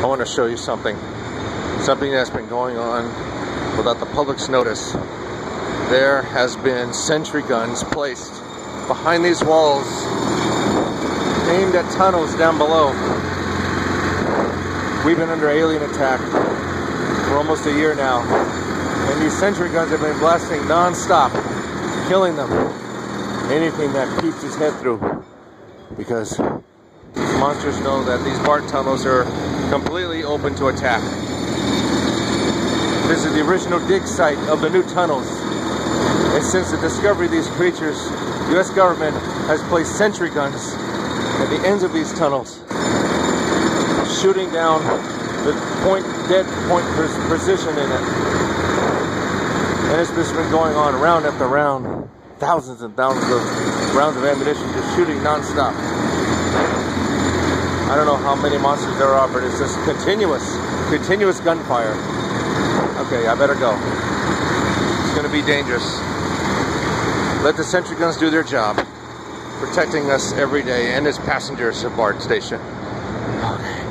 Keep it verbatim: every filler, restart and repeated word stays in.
I want to show you something. Something that's been going on without the public's notice. There has been sentry guns placed behind these walls, aimed at tunnels down below. We've been under alien attack for almost a year now, and these sentry guns have been blasting non-stop, killing them. Anything that peeks his head through, because monsters know that these BART tunnels are completely open to attack. This is the original dig site of the new tunnels. And since the discovery of these creatures, the U S government has placed sentry guns at the ends of these tunnels, shooting down the point, dead point precision in it. And it's just been going on round after round, thousands and thousands of rounds of ammunition, just shooting nonstop. I don't know how many monsters there are, but it's just continuous, continuous gunfire. Okay, I better go. It's going to be dangerous. Let the sentry guns do their job, protecting us every day and its passengers at BART station. Okay.